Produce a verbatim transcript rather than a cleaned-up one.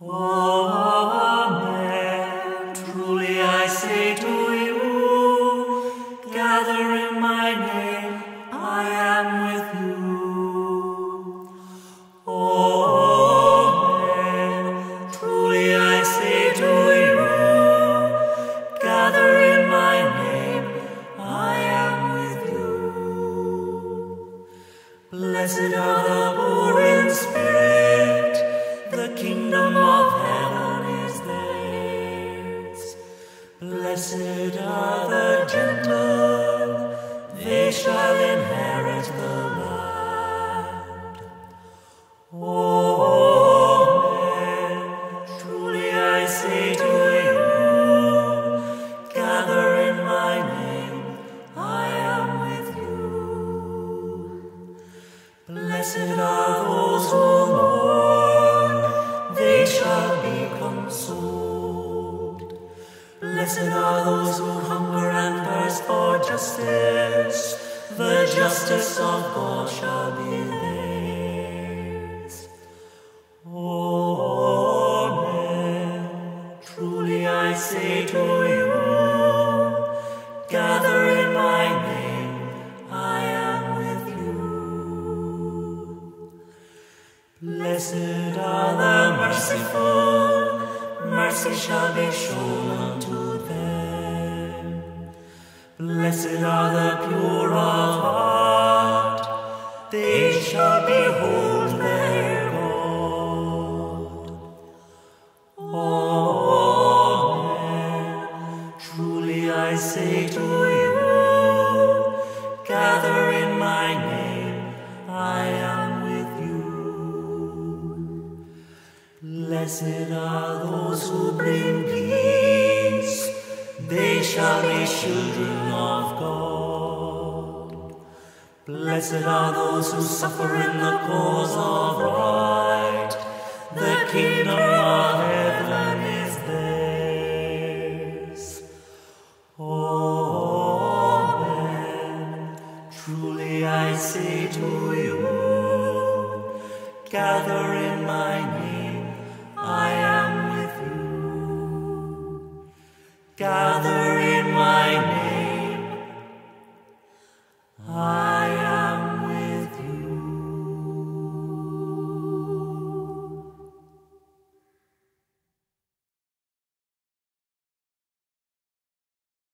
Amen. Truly I say to you, gather in my name, I am with you. Amen. Truly I say to you, gather in my name, I am with you. Blessed are the poor in spirit, the kingdom of heaven is theirs. Blessed are the gentle, they shall inherit the land. Amen. Truly I say to you, gather in my name, I am with you. Blessed are those who mourn, they shall be consoled. Blessed are those who hunger and thirst for justice, the justice of God shall be theirs. Amen. Truly I say to you, gather in my name, I am with you. Blessed are the merciful, mercy shall be shown unto them. Blessed are the pure of heart, they shall behold their God. Amen. Truly I say to you, gather in my name, I am. Blessed are those who bring peace, they shall be children of God. Blessed are those who suffer in the cause of right, the kingdom of heaven is theirs. Amen. Truly I say to you, gather in my name, I am with you. Gather